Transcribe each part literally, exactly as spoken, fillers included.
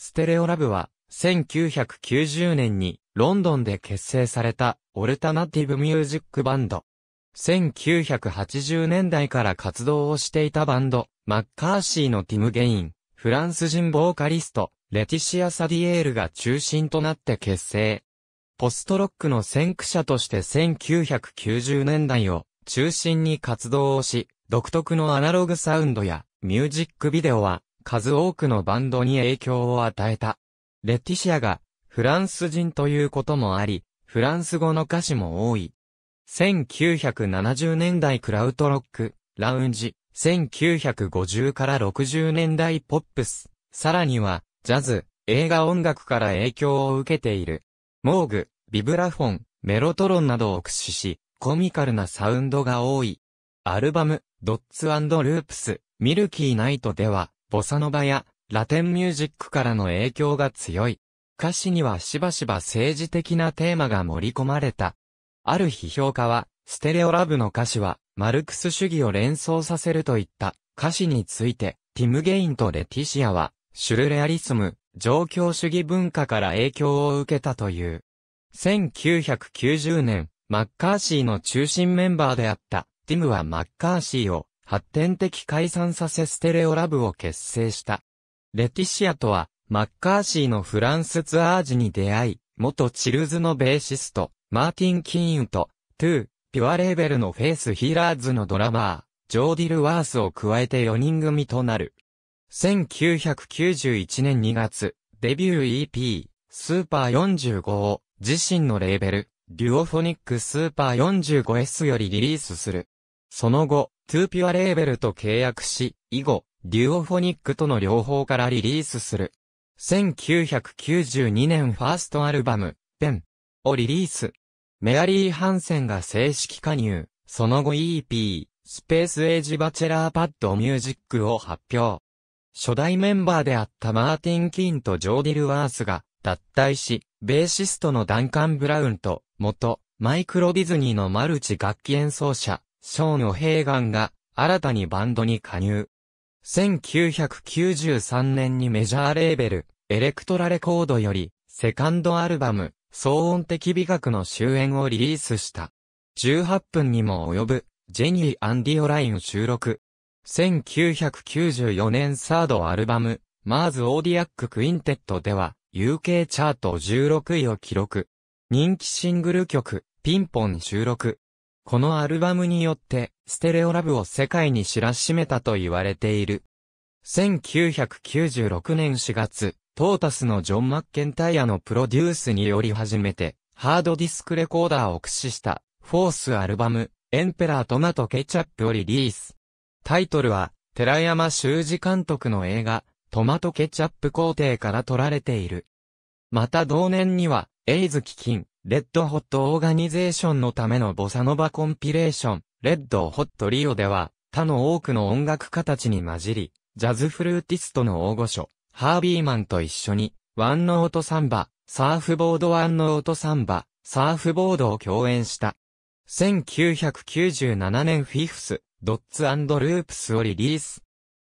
ステレオラブは、せんきゅうひゃくきゅうじゅうねんにロンドンで結成されたオルタナティブミュージックバンド。せんきゅうひゃくはちじゅうねんだいから活動をしていたバンド、マッカーシーのティム・ゲイン、フランス人ボーカリスト、レティシア・サディエールが中心となって結成。ポストロックの先駆者としてせんきゅうひゃくきゅうじゅうねんだいを中心に活動をし、独特のアナログサウンドやミュージックビデオは数多くのバンドに影響を与えた。レティシアがフランス人ということもあり、フランス語の歌詞も多い。せんきゅうひゃくななじゅうねんだいクラウトロック、ラウンジ、せんきゅうひゃくごじゅうからろくじゅうねんだいポップス、さらには、ジャズ、映画音楽から影響を受けている。モーグ、ビブラフォン、メロトロンなどを駆使し、コミカルなサウンドが多い。アルバム、ドッツ&ループス、ミルキーナイトでは、ボサノバや、ラテンミュージックからの影響が強い。歌詞にはしばしば政治的なテーマが盛り込まれた。ある批評家は、ステレオラブの歌詞は、マルクス主義を連想させるといった歌詞について、ティム・ゲインとレティシアは、シュルレアリスム、状況主義文化から影響を受けたという。せんきゅうひゃくきゅうじゅうねん、マッカーシーの中心メンバーであった、ティムはマッカーシーを発展的解散させステレオラブを結成した。レティシアとは、マッカーシーのフランスツアー時に出会い、元チルズのベーシスト。マーティン・キーンと、トゥー、ピュアレーベルのフェイス・ヒーラーズのドラマー、ジョーディル・ワースを加えてよにんぐみとなる。せんきゅうひゃくきゅうじゅういちねんにがつ、デビュー イーピー、スーパーよんじゅうごを、自身のレーベル、デュオフォニックスーパー よんじゅうごエス よりリリースする。その後、トゥーピュアレーベルと契約し、以後、デュオフォニックとの両方からリリースする。せんきゅうひゃくきゅうじゅうにねんファーストアルバム、ペン。をリリース。メアリー・ハンセンが正式加入、その後 イーピー、スペース・エイジ・バチェラー・パッド・ミュージックを発表。初代メンバーであったマーティン・キーンとジョーディル・ワースが脱退し、ベーシストのダンカン・ブラウンと、元、マイクロ・ディズニーのマルチ楽器演奏者、ショーン・オヘイガンが、新たにバンドに加入。せんきゅうひゃくきゅうじゅうさんねんにメジャーレーベル、エレクトラレコードより、セカンドアルバム、騒音的美学の終焉をリリースした。じゅうはっぷんにも及ぶ、ジェニー&ディオライン収録。せんきゅうひゃくきゅうじゅうよねんサードアルバム、マーズ・オーディアック・クインテットでは、ユーケー チャートじゅうろくいを記録。人気シングル曲、ピンポン収録。このアルバムによって、ステレオラブを世界に知らしめたと言われている。せんきゅうひゃくきゅうじゅうろくねんしがつ、トータスのジョン・マッケンタイアのプロデュースにより初めて、ハードディスクレコーダーを駆使した、フォースアルバム、エンペラートマトケチャップをリリース。タイトルは、寺山修司監督の映画、トマトケチャップ皇帝から取られている。また同年には、エイズ基金、レッドホットオーガニゼーションのためのボサノバコンピレーション、レッドホットリオでは、他の多くの音楽家たちに混じり、ジャズフルーティストの大御所。ハービーマンと一緒に、ワンノートサンバ、サーフボードワンノートサンバ、サーフボードを共演した。せんきゅうひゃくきゅうじゅうななねんフィフス、ドッツ&ループスをリリース。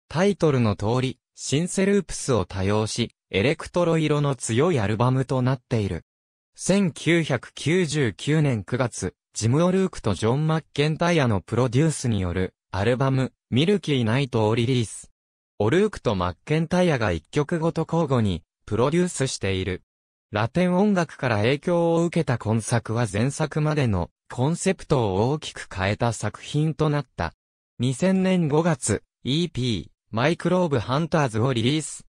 タイトルの通り、シンセループスを多用し、エレクトロ色の強いアルバムとなっている。せんきゅうひゃくきゅうじゅうきゅうねんくがつ、ジム・オルークとジョン・マッケンタイアのプロデュースによる、アルバム、ミルキー・ナイトをリリース。オルークとマッケンタイアが一曲ごと交互にプロデュースしている。ラテン音楽から影響を受けた今作は前作までのコンセプトを大きく変えた作品となった。にせんねんごがつ イーピー マイクローブハンターズをリリース。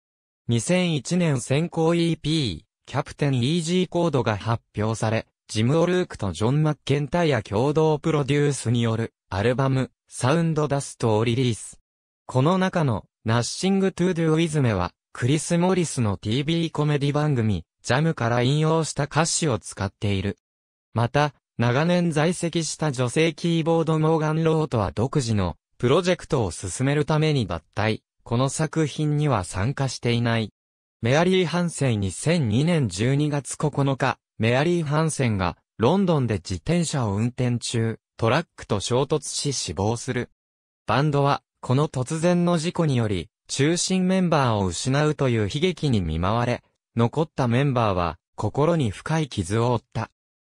にせんいちねん先行 イーピー キャプテンイージーコードが発表され、ジム・オルークとジョン・マッケンタイア共同プロデュースによるアルバムサウンドダストをリリース。この中のNothing to do with meは、クリス・モリスの ティーブイ コメディ番組、ジャムから引用した歌詞を使っている。また、長年在籍した女性キーボードモーガン・ローとは独自のプロジェクトを進めるために脱退、この作品には参加していない。メアリー・ハンセンにせんにねんじゅうにがつここのか、メアリー・ハンセンがロンドンで自転車を運転中、トラックと衝突し死亡する。バンドは、この突然の事故により、中心メンバーを失うという悲劇に見舞われ、残ったメンバーは心に深い傷を負った。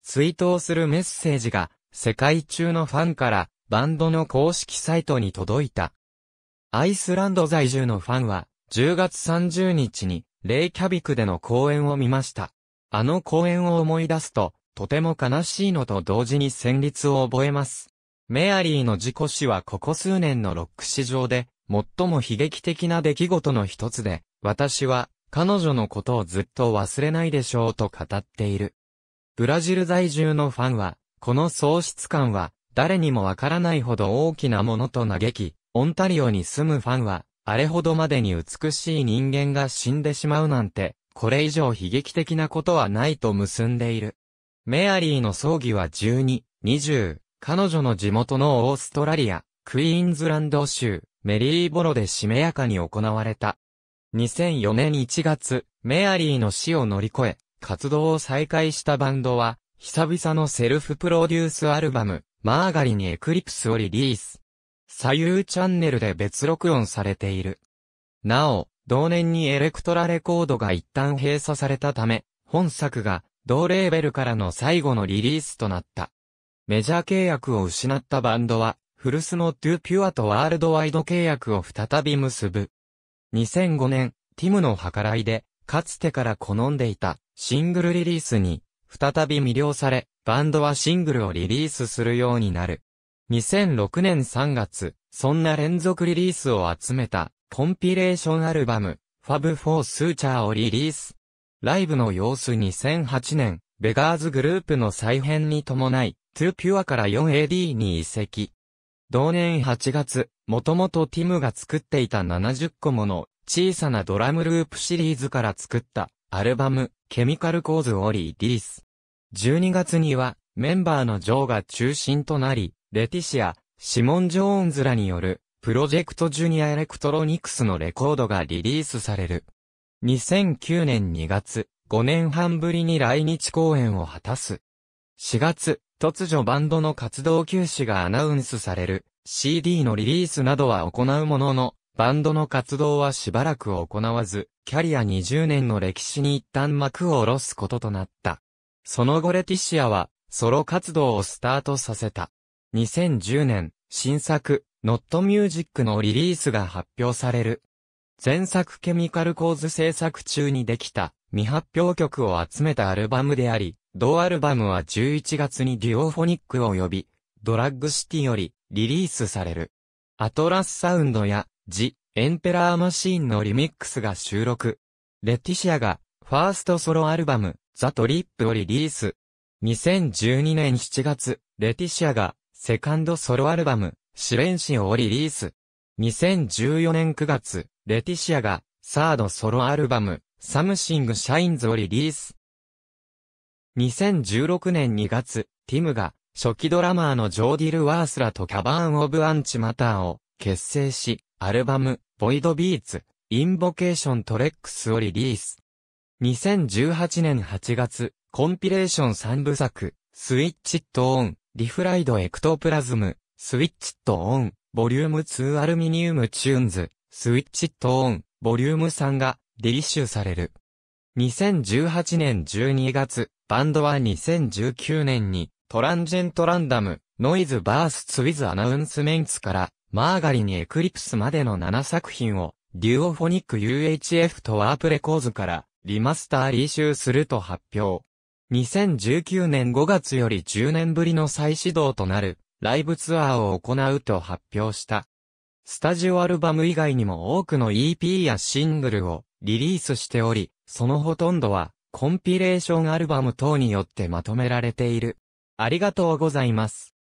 追悼するメッセージが世界中のファンからバンドの公式サイトに届いた。アイスランド在住のファンはじゅうがつさんじゅうにちにレイキャビクでの公演を見ました。あの公演を思い出すととても悲しいのと同時に旋律を覚えます。メアリーの事故死はここ数年のロック史上で最も悲劇的な出来事の一つで、私は彼女のことをずっと忘れないでしょうと語っている。ブラジル在住のファンは、この喪失感は誰にもわからないほど大きなものと嘆き、オンタリオに住むファンは、あれほどまでに美しい人間が死んでしまうなんて、これ以上悲劇的なことはないと結んでいる。メアリーの葬儀はじゅうに、にじゅう、彼女の地元のオーストラリア、クイーンズランド州、メリーボロでしめやかに行われた。にせんよねんいちがつ、メアリーの死を乗り越え、活動を再開したバンドは、久々のセルフプロデュースアルバム、マーガリンエクリプスをリリース。左右チャンネルで別録音されている。なお、同年にエレクトラレコードが一旦閉鎖されたため、本作が同レーベルからの最後のリリースとなった。メジャー契約を失ったバンドは、古巣のトゥーピュアとワールドワイド契約を再び結ぶ。にせんごねん、ティムの計らいで、かつてから好んでいたシングルリリースに、再び魅了され、バンドはシングルをリリースするようになる。にせんろくねんさんがつ、そんな連続リリースを集めた、コンピレーションアルバム、ファブ・フォー・スーチャーをリリース。ライブの様子にせんはちねん、ベガーズグループの再編に伴い、トゥーピュアから フォーエーディー に移籍。同年はちがつ、もともとティムが作っていたななじゅっこもの小さなドラムループシリーズから作ったアルバムケミカルコーズをリリース。じゅうにがつにはメンバーのジョーが中心となり、レティシア、シモン・ジョーンズらによるプロジェクトジュニアエレクトロニクスのレコードがリリースされる。にせんきゅうねんにがつ、ごねんはんぶりに来日公演を果たす。しがつ、突如バンドの活動休止がアナウンスされる。 シーディー のリリースなどは行うものの、バンドの活動はしばらく行わず、キャリアにじゅうねんの歴史に一旦幕を下ろすこととなった。その後レティシアは、ソロ活動をスタートさせた。にせんじゅうねん、新作、Not Music のリリースが発表される。前作ケミカルコーズ制作中にできた、未発表曲を集めたアルバムであり、同アルバムはじゅういちがつにデュオフォニック及び、ドラッグシティよりリリースされる。アトラスサウンドや、ジ・エンペラーマシーンのリミックスが収録。レティシアが、ファーストソロアルバム、ザ・トリップをリリース。にせんじゅうにねんしちがつ、レティシアが、セカンドソロアルバム、試練誌をリリース。にせんじゅうよねんくがつ、レティシアが、サードソロアルバム、サムシング・シャインズをリリース。にせんじゅうろくねんにがつ、ティムが、初期ドラマーのジョーディル・ワースらとキャバーン・オブ・アンチマターを、結成し、アルバム、ボイドビーツ、インボケーショントレックスをリリース。にせんじゅうはちねんはちがつ、コンピレーションさんぶさく、スイッチ・イット・オン、リフライド・エクトプラズム、スイッチ・イット・オン、ボリュームツーアルミニウム・チューンズ、スイッチ・イット・オン、ボリュームスリーが、リイシューされる。にせんじゅうはちねんじゅうにがつ、バンドはにせんじゅうきゅうねんに、トランジェント・ランダム、ノイズ・バース・ツ・ウィズ・アナウンスメンツから、マーガリンエクリプスまでのななさくひんを、デュオフォニック ユーエイチエフ とワープレコーズから、リマスターリイシューすると発表。にせんじゅうきゅうねんごがつよりじゅうねんぶりの再始動となる、ライブツアーを行うと発表した。スタジオアルバム以外にも多くの イーピー やシングルをリリースしており、そのほとんどは、コンピレーションアルバム等によってまとめられている。ありがとうございます。